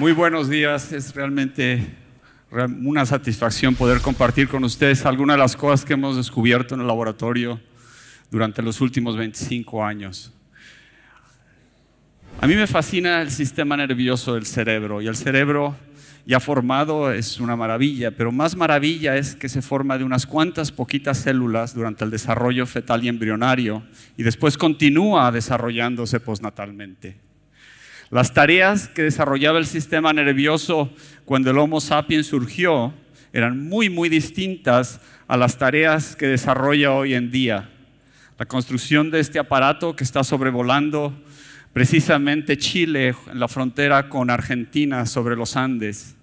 Muy buenos días, es realmente una satisfacción poder compartir con ustedes algunas de las cosas que hemos descubierto en el laboratorio durante los últimos 25 años. A mí me fascina el sistema nervioso del cerebro, y el cerebro ya formado es una maravilla, pero más maravilla es que se forma de unas cuantas poquitas células durante el desarrollo fetal y embrionario y después continúa desarrollándose postnatalmente. Las tareas que desarrollaba el sistema nervioso cuando el Homo sapiens surgió eran muy distintas a las tareas que desarrolla hoy en día. La construcción de este aparato que está sobrevolando precisamente Chile, en la frontera con Argentina, sobre los Andes.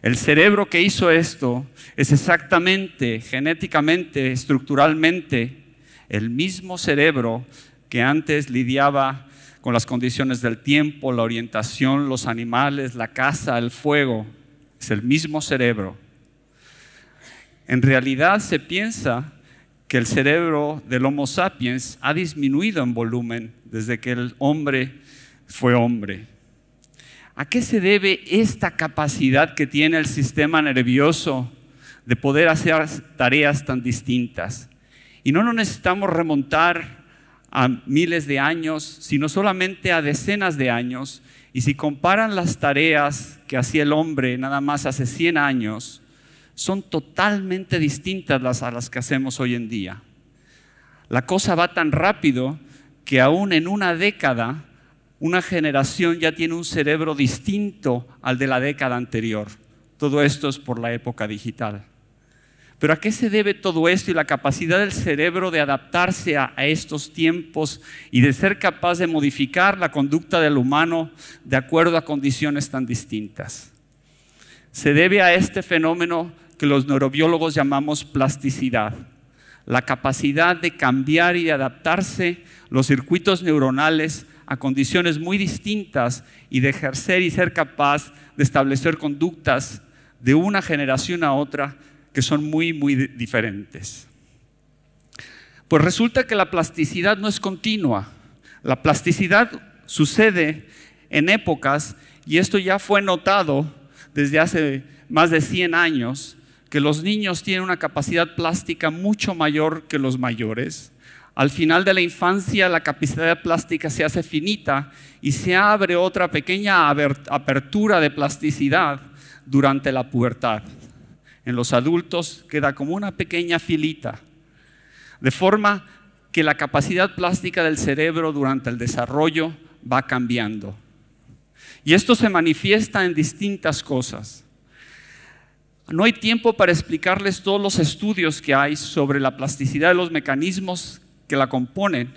El cerebro que hizo esto es exactamente, genéticamente, estructuralmente, el mismo cerebro que antes lidiaba con las condiciones del tiempo, la orientación, los animales, la caza, el fuego. Es el mismo cerebro. En realidad se piensa que el cerebro del Homo sapiens ha disminuido en volumen desde que el hombre fue hombre. ¿A qué se debe esta capacidad que tiene el sistema nervioso de poder hacer tareas tan distintas? Y no nos necesitamos remontar a miles de años, sino solamente a decenas de años. Y si comparan las tareas que hacía el hombre nada más hace 100 años, son totalmente distintas a las que hacemos hoy en día. La cosa va tan rápido que aún en una década, una generación ya tiene un cerebro distinto al de la década anterior. Todo esto es por la época digital. ¿Pero a qué se debe todo esto y la capacidad del cerebro de adaptarse a estos tiempos y de ser capaz de modificar la conducta del humano de acuerdo a condiciones tan distintas? Se debe a este fenómeno que los neurobiólogos llamamos plasticidad, la capacidad de cambiar y de adaptarse los circuitos neuronales a condiciones muy distintas y de ejercer y ser capaz de establecer conductas de una generación a otra que son muy diferentes. Pues resulta que la plasticidad no es continua. La plasticidad sucede en épocas, y esto ya fue notado desde hace más de 100 años, que los niños tienen una capacidad plástica mucho mayor que los mayores. Al final de la infancia, la capacidad plástica se hace finita y se abre otra pequeña apertura de plasticidad durante la pubertad. En los adultos queda como una pequeña filita. De forma que la capacidad plástica del cerebro durante el desarrollo va cambiando. Y esto se manifiesta en distintas cosas. No hay tiempo para explicarles todos los estudios que hay sobre la plasticidad de los mecanismos que la componen,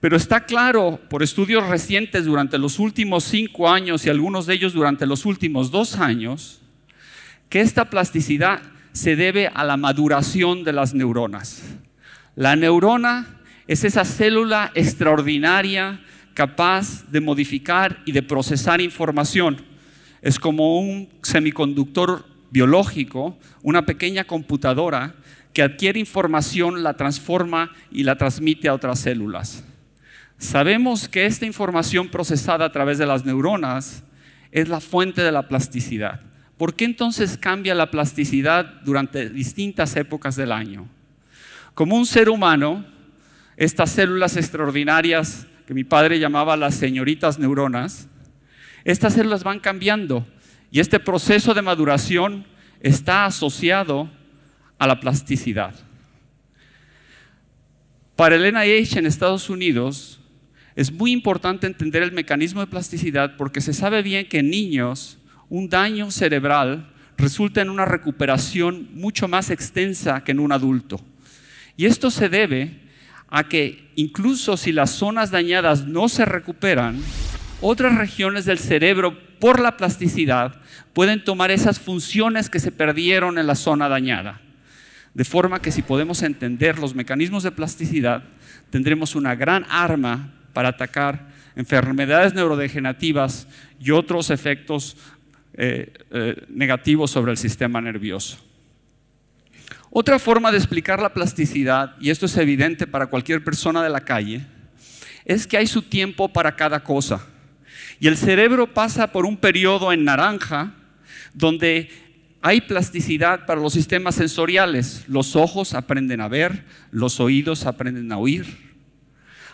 pero está claro por estudios recientes durante los últimos 5 años y algunos de ellos durante los últimos 2 años, que esta plasticidad se debe a la maduración de las neuronas. La neurona es esa célula extraordinaria capaz de modificar y de procesar información. Es como un semiconductor biológico, una pequeña computadora que adquiere información, la transforma y la transmite a otras células. Sabemos que esta información procesada a través de las neuronas es la fuente de la plasticidad. ¿Por qué entonces cambia la plasticidad durante distintas épocas del año? Como un ser humano, estas células extraordinarias que mi padre llamaba las señoritas neuronas, estas células van cambiando y este proceso de maduración está asociado a la plasticidad. Para el NIH en Estados Unidos es muy importante entender el mecanismo de plasticidad, porque se sabe bien que en niños un daño cerebral resulta en una recuperación mucho más extensa que en un adulto. Y esto se debe a que incluso si las zonas dañadas no se recuperan, otras regiones del cerebro, por la plasticidad, pueden tomar esas funciones que se perdieron en la zona dañada. De forma que si podemos entender los mecanismos de plasticidad, tendremos una gran arma para atacar enfermedades neurodegenerativas y otros efectos negativos sobre el sistema nervioso. Otra forma de explicar la plasticidad, y esto es evidente para cualquier persona de la calle, es que hay su tiempo para cada cosa. Y el cerebro pasa por un periodo en naranja donde hay plasticidad para los sistemas sensoriales. Los ojos aprenden a ver, los oídos aprenden a oír.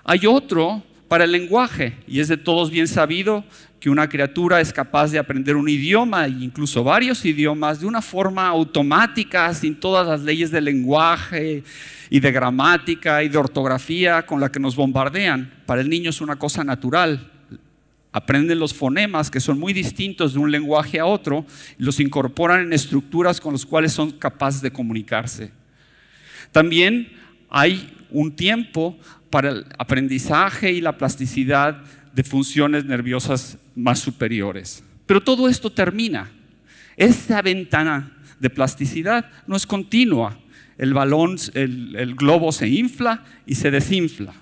Hay otro para el lenguaje, y es de todos bien sabido que una criatura es capaz de aprender un idioma e incluso varios idiomas de una forma automática, sin todas las leyes de lenguaje y de gramática y de ortografía con la que nos bombardean. Para el niño es una cosa natural. Aprenden los fonemas, que son muy distintos de un lenguaje a otro, y los incorporan en estructuras con las cuales son capaces de comunicarse. También hay un tiempo para el aprendizaje y la plasticidad de funciones nerviosas más superiores. Pero todo esto termina. Esa ventana de plasticidad no es continua. El balón, el globo se infla y se desinfla.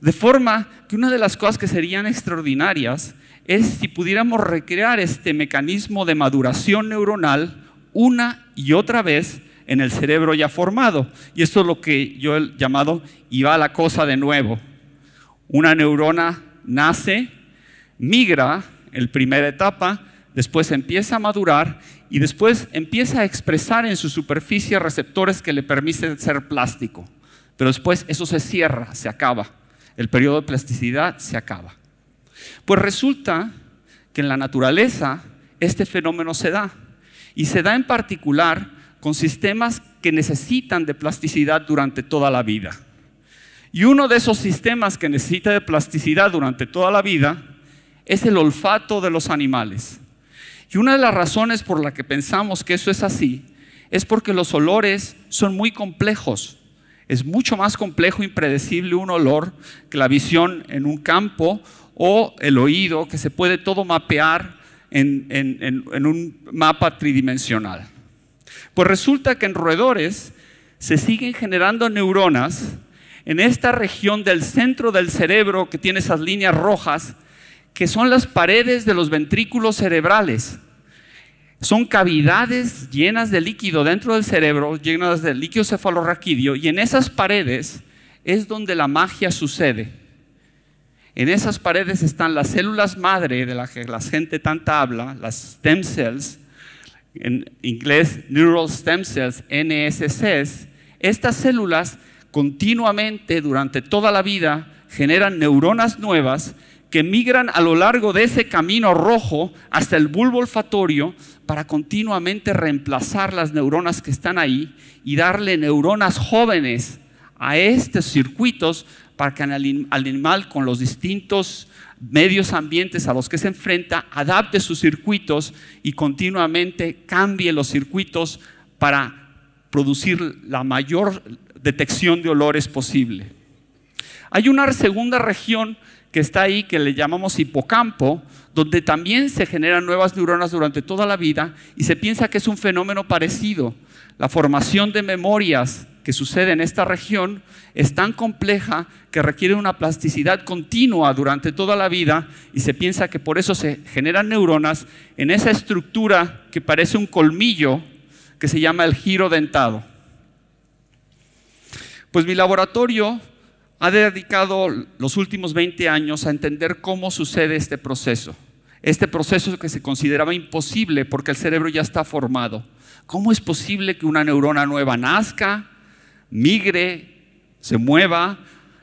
De forma que una de las cosas que serían extraordinarias es si pudiéramos recrear este mecanismo de maduración neuronal una y otra vez en el cerebro ya formado. Y esto es lo que yo he llamado "y va la cosa de nuevo". Una neurona nace, migra en la primera etapa, después empieza a madurar y después empieza a expresar en su superficie receptores que le permiten ser plástico. Pero después eso se cierra, se acaba. El periodo de plasticidad se acaba. Pues resulta que en la naturaleza este fenómeno se da. Y se da en particular con sistemas que necesitan de plasticidad durante toda la vida. Y uno de esos sistemas que necesita de plasticidad durante toda la vida es el olfato de los animales. Y una de las razones por la que pensamos que eso es así es porque los olores son muy complejos. Es mucho más complejo e impredecible un olor que la visión en un campo o el oído, que se puede todo mapear en un mapa tridimensional. Pues resulta que en roedores se siguen generando neuronas en esta región del centro del cerebro que tiene esas líneas rojas, que son las paredes de los ventrículos cerebrales. Son cavidades llenas de líquido dentro del cerebro, llenas de líquido cefalorraquídeo, y en esas paredes es donde la magia sucede. En esas paredes están las células madre de las que la gente tanto habla, las stem cells, en inglés neural stem cells, NSCs. Estas células continuamente durante toda la vida generan neuronas nuevas que migran a lo largo de ese camino rojo hasta el bulbo olfatorio para continuamente reemplazar las neuronas que están ahí y darle neuronas jóvenes a estos circuitos para que el animal, con los distintos medios ambientes a los que se enfrenta, adapte sus circuitos y continuamente cambie los circuitos para producir la mayor detección de olores posible. Hay una segunda región que está ahí, que le llamamos hipocampo, donde también se generan nuevas neuronas durante toda la vida y se piensa que es un fenómeno parecido. La formación de memorias que sucede en esta región es tan compleja que requiere una plasticidad continua durante toda la vida y se piensa que por eso se generan neuronas en esa estructura que parece un colmillo, que se llama el giro dentado. Pues mi laboratorio ha dedicado los últimos 20 años a entender cómo sucede este proceso. Este proceso que se consideraba imposible porque el cerebro ya está formado. ¿Cómo es posible que una neurona nueva nazca, migre, se mueva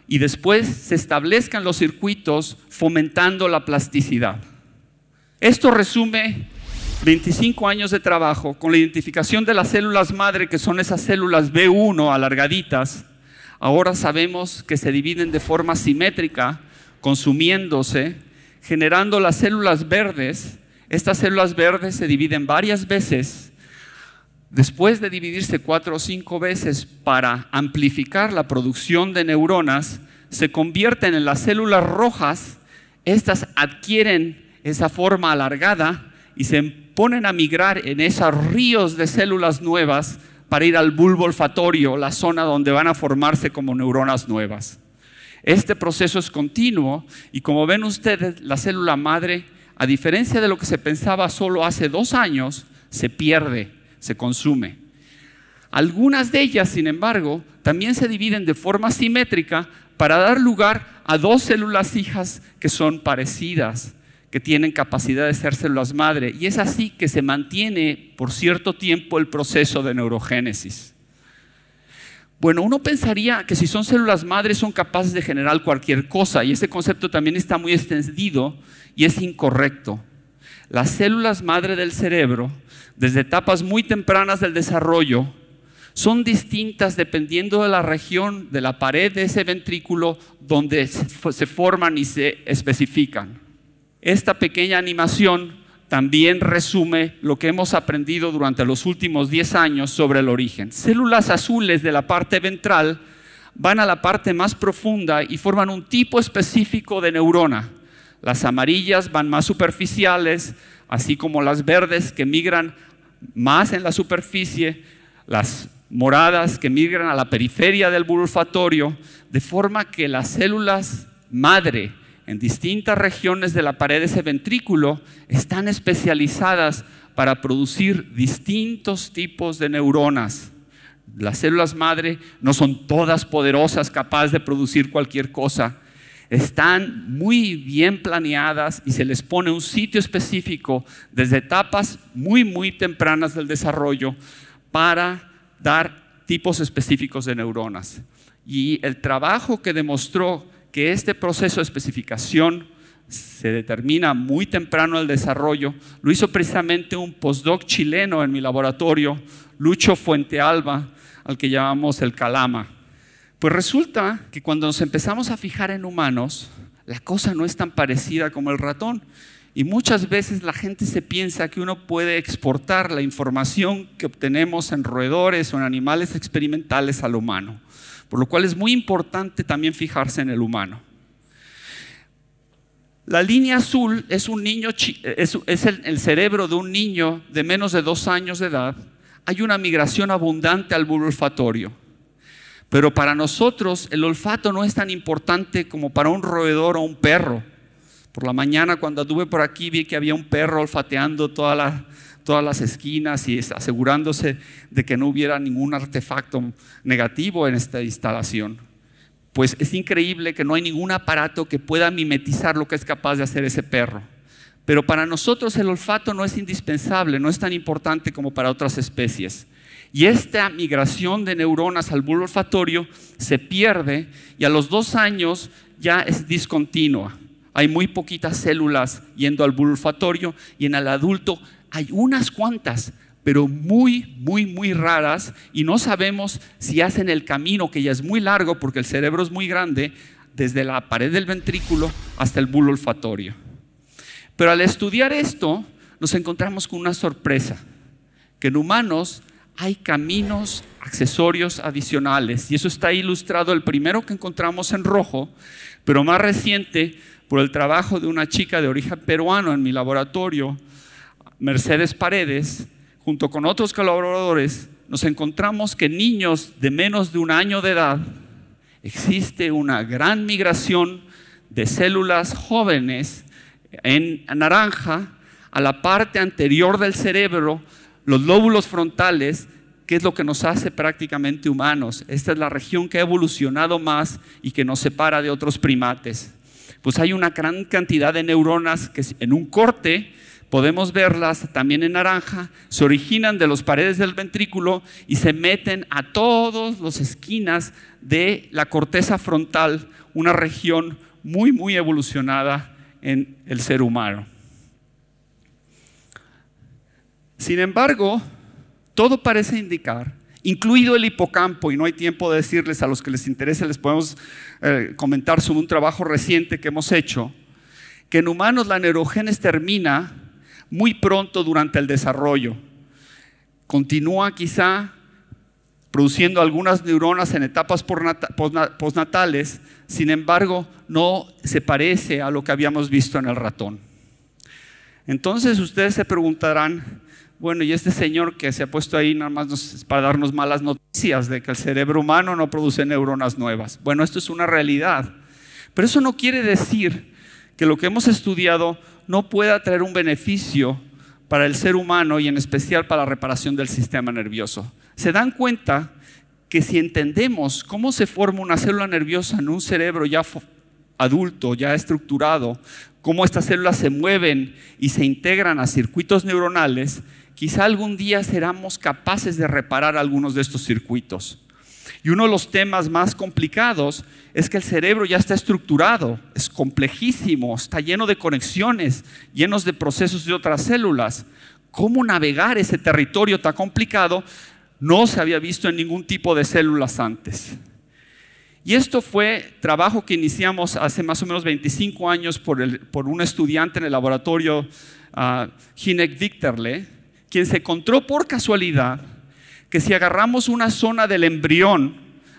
y después se establezcan los circuitos fomentando la plasticidad? Esto resume 25 años de trabajo con la identificación de las células madre, que son esas células B1 alargaditas. Ahora sabemos que se dividen de forma simétrica, consumiéndose, generando las células verdes. Estas células verdes se dividen varias veces. Después de dividirse 4 o 5 veces para amplificar la producción de neuronas, se convierten en las células rojas. Estas adquieren esa forma alargada y se ponen a migrar en esos ríos de células nuevas para ir al bulbo olfatorio, la zona donde van a formarse como neuronas nuevas. Este proceso es continuo y, como ven ustedes, la célula madre, a diferencia de lo que se pensaba solo hace 2 años, se pierde, se consume. Algunas de ellas, sin embargo, también se dividen de forma simétrica para dar lugar a dos células hijas que son parecidas, que tienen capacidad de ser células madre. Y es así que se mantiene por cierto tiempo el proceso de neurogénesis. Bueno, uno pensaría que si son células madres son capaces de generar cualquier cosa, y ese concepto también está muy extendido y es incorrecto. Las células madre del cerebro, desde etapas muy tempranas del desarrollo, son distintas dependiendo de la región de la pared de ese ventrículo donde se forman y se especifican. Esta pequeña animación también resume lo que hemos aprendido durante los últimos 10 años sobre el origen. Células azules de la parte ventral van a la parte más profunda y forman un tipo específico de neurona. Las amarillas van más superficiales, así como las verdes que migran más en la superficie, las moradas que migran a la periferia del bulbo olfatorio, de forma que las células madre en distintas regiones de la pared de ese ventrículo están especializadas para producir distintos tipos de neuronas. Las células madre no son todas poderosas, capaces de producir cualquier cosa. Están muy bien planeadas y se les pone un sitio específico desde etapas muy tempranas del desarrollo para dar tipos específicos de neuronas. Y el trabajo que demostró que este proceso de especificación se determina muy temprano al desarrollo lo hizo precisamente un postdoc chileno en mi laboratorio, Lucho Fuentealba, al que llamamos el Calama. Pues resulta que cuando nos empezamos a fijar en humanos, la cosa no es tan parecida como el ratón. Y muchas veces la gente se piensa que uno puede exportar la información que obtenemos en roedores o en animales experimentales al humano, por lo cual es muy importante también fijarse en el humano. La línea azul es el cerebro de un niño de menos de 2 años de edad. Hay una migración abundante al bulbo olfatorio, pero para nosotros el olfato no es tan importante como para un roedor o un perro. Por la mañana, cuando anduve por aquí, vi que había un perro olfateando todas las esquinas y asegurándose de que no hubiera ningún artefacto negativo en esta instalación. Pues es increíble que no hay ningún aparato que pueda mimetizar lo que es capaz de hacer ese perro. Pero para nosotros el olfato no es indispensable, no es tan importante como para otras especies. Y esta migración de neuronas al bulbo olfatorio se pierde y a los 2 años ya es discontinua. Hay muy poquitas células yendo al bulbo olfatorio y en el adulto hay unas cuantas, pero muy raras, y no sabemos si hacen el camino, que ya es muy largo porque el cerebro es muy grande, desde la pared del ventrículo hasta el bulbo olfatorio. Pero al estudiar esto nos encontramos con una sorpresa, que en humanos hay caminos accesorios adicionales, y eso está ilustrado, el primero que encontramos en rojo, pero más reciente, por el trabajo de una chica de origen peruano en mi laboratorio, Mercedes Paredes, junto con otros colaboradores, nos encontramos que en niños de menos de 1 año de edad existe una gran migración de células jóvenes en naranja a la parte anterior del cerebro, los lóbulos frontales, que es lo que nos hace prácticamente humanos. Esta es la región que ha evolucionado más y que nos separa de otros primates. Pues hay una gran cantidad de neuronas que en un corte podemos verlas también en naranja, se originan de las paredes del ventrículo y se meten a todas las esquinas de la corteza frontal, una región muy evolucionada en el ser humano. Sin embargo, todo parece indicar, incluido el hipocampo, y no hay tiempo de decirles, a los que les interese les podemos comentar sobre un trabajo reciente que hemos hecho, que en humanos la neurogénesis termina muy pronto durante el desarrollo. Continúa quizá produciendo algunas neuronas en etapas postnatales, sin embargo, no se parece a lo que habíamos visto en el ratón. Entonces ustedes se preguntarán, bueno, y este señor que se ha puesto ahí nada más para darnos malas noticias de que el cerebro humano no produce neuronas nuevas. Bueno, esto es una realidad, pero eso no quiere decir que lo que hemos estudiado no pueda traer un beneficio para el ser humano y en especial para la reparación del sistema nervioso. se dan cuenta que si entendemos cómo se forma una célula nerviosa en un cerebro ya adulto, ya estructurado, cómo estas células se mueven y se integran a circuitos neuronales, quizá algún día seremos capaces de reparar algunos de estos circuitos. Y uno de los temas más complicados es que el cerebro ya está estructurado, es complejísimo, está lleno de conexiones, llenos de procesos de otras células. ¿Cómo navegar ese territorio tan complicado? No se había visto en ningún tipo de células antes. Y esto fue trabajo que iniciamos hace más o menos 25 años por un estudiante en el laboratorio Hinek-Dieterle, quien se encontró por casualidad que si agarramos una zona del embrión,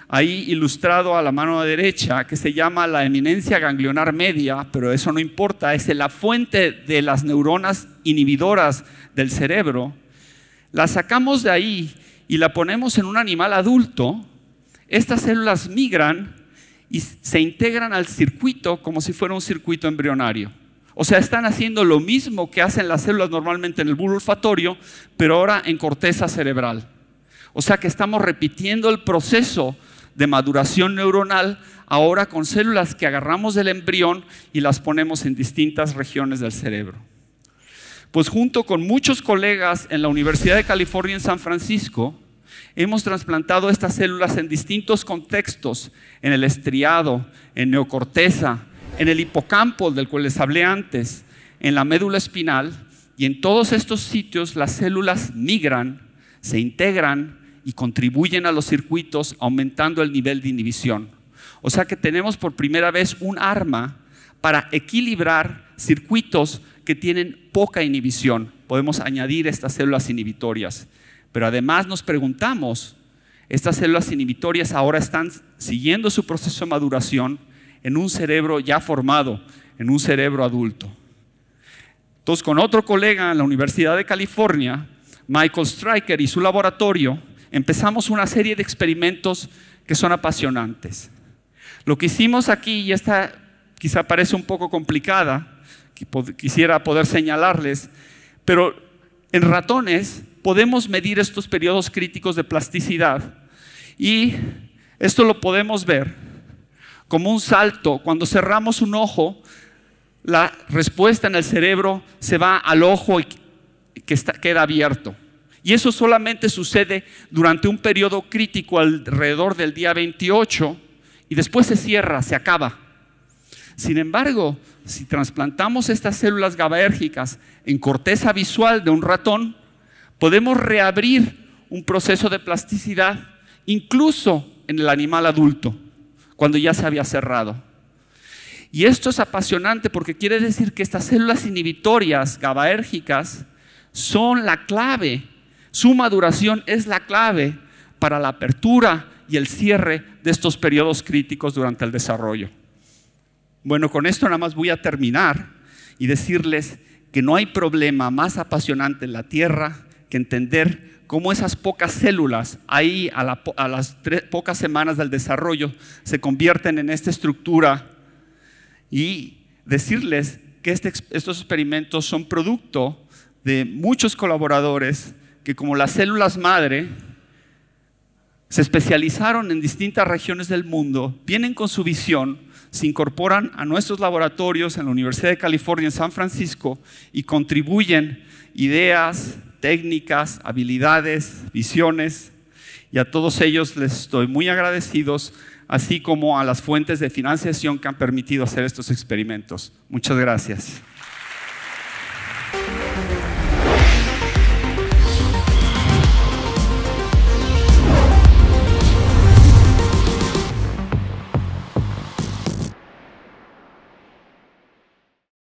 ahí ilustrado a la mano derecha, que se llama la eminencia ganglionar media, pero eso no importa, es la fuente de las neuronas inhibidoras del cerebro, la sacamos de ahí y la ponemos en un animal adulto, estas células migran y se integran al circuito como si fuera un circuito embrionario. O sea, están haciendo lo mismo que hacen las células normalmente en el bulbo olfatorio, pero ahora en corteza cerebral. O sea que estamos repitiendo el proceso de maduración neuronal ahora con células que agarramos del embrión y las ponemos en distintas regiones del cerebro. Pues junto con muchos colegas en la Universidad de California en San Francisco, hemos trasplantado estas células en distintos contextos, en el estriado, en neocorteza, en el hipocampo del cual les hablé antes, en la médula espinal, y en todos estos sitios las células migran, se integran y contribuyen a los circuitos aumentando el nivel de inhibición. O sea que tenemos por primera vez un arma para equilibrar circuitos que tienen poca inhibición. Podemos añadir estas células inhibitorias. Pero además nos preguntamos, estas células inhibitorias ahora están siguiendo su proceso de maduración en un cerebro ya formado, en un cerebro adulto. Entonces, con otro colega en la Universidad de California, Michael Stryker y su laboratorio, empezamos una serie de experimentos que son apasionantes. Lo que hicimos aquí, y esta quizá parece un poco complicada, quisiera poder señalarles, pero en ratones podemos medir estos periodos críticos de plasticidad y esto lo podemos ver como un salto. Cuando cerramos un ojo, la respuesta en el cerebro se va al ojo que queda abierto. Y eso solamente sucede durante un periodo crítico alrededor del día 28 y después se cierra, se acaba. Sin embargo, si trasplantamos estas células GABAérgicas en corteza visual de un ratón, podemos reabrir un proceso de plasticidad incluso en el animal adulto, cuando ya se había cerrado. Y esto es apasionante porque quiere decir que estas células inhibitorias GABAérgicas son la clave, su maduración es la clave para la apertura y el cierre de estos periodos críticos durante el desarrollo. Bueno, con esto nada más voy a terminar y decirles que no hay problema más apasionante en la Tierra que entender cómo esas pocas células, ahí a las pocas semanas del desarrollo, se convierten en esta estructura y decirles que estos experimentos son producto de muchos colaboradores que, como las células madre, se especializaron en distintas regiones del mundo, vienen con su visión, se incorporan a nuestros laboratorios en la Universidad de California en San Francisco y contribuyen ideas, técnicas, habilidades, visiones, y a todos ellos les estoy muy agradecidos, así como a las fuentes de financiación que han permitido hacer estos experimentos. Muchas gracias.